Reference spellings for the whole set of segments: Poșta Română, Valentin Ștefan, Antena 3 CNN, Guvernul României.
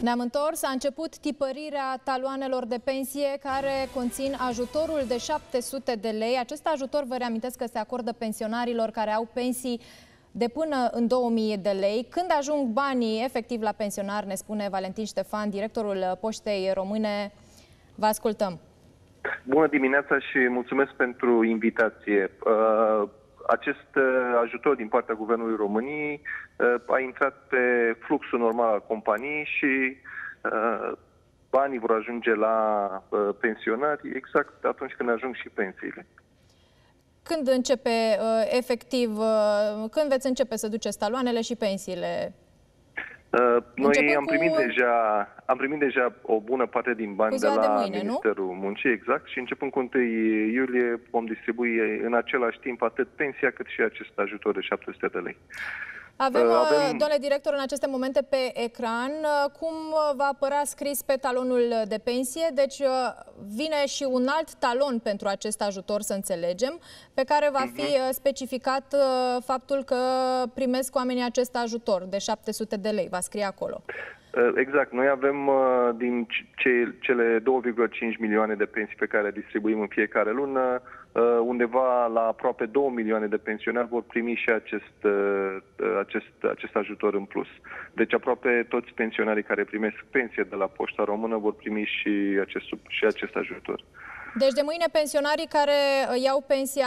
Ne-am întors, a început tipărirea taloanelor de pensie care conțin ajutorul de 700 de lei. Acest ajutor, vă reamintesc că se acordă pensionarilor care au pensii de până în 2000 de lei. Când ajung banii efectiv la pensionar, ne spune Valentin Ștefan, directorul Poștei Române. Vă ascultăm. Bună dimineața și mulțumesc pentru invitație. Acest ajutor din partea Guvernului României a intrat pe fluxul normal al companiei și banii vor ajunge la pensionari exact atunci când ajung și pensiile. Când începe efectiv, când veți începe să duceți taloanele și pensiile? Noi am primit deja o bună parte din bani de la Ministerul Muncii, exact, și începând cu 1 iulie vom distribui în același timp atât pensia cât și acest ajutor de 700 de lei. Avem, domnule director, în aceste momente pe ecran cum va apărea scris pe talonul de pensie. Deci vine și un alt talon pentru acest ajutor, să înțelegem, pe care va fi specificat faptul că primesc oamenii acest ajutor de 700 de lei. Va scrie acolo. Exact. Noi avem din cele 2,5 milioane de pensii pe care le distribuim în fiecare lună, undeva la aproape 2 milioane de pensionari vor primi și acest ajutor în plus. Deci aproape toți pensionarii care primesc pensie de la Poșta Română vor primi și acest ajutor. Deci de mâine pensionarii care iau pensia,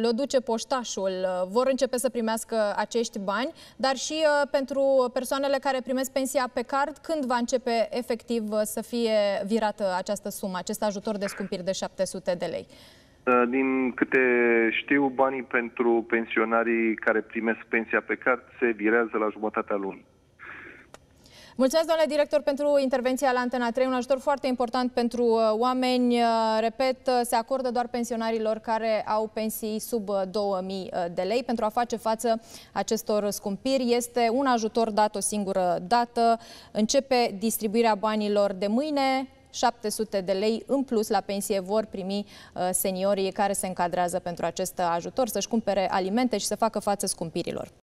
le duce poștașul, vor începe să primească acești bani, dar și pentru persoanele care primesc pensia pe card, când va începe efectiv să fie virată această sumă, acest ajutor de scumpiri de 700 de lei? Din câte știu, banii pentru pensionarii care primesc pensia pe card se virează la jumătatea lunii. Mulțumesc, domnule director, pentru intervenția la Antena 3. Un ajutor foarte important pentru oameni. Repet, se acordă doar pensionarilor care au pensii sub 2000 de lei. Pentru a face față acestor scumpiri, este un ajutor dat o singură dată. Începe distribuirea banilor de mâine. 700 de lei în plus la pensie vor primi seniorii care se încadrează pentru acest ajutor, să-și cumpere alimente și să facă față scumpirilor.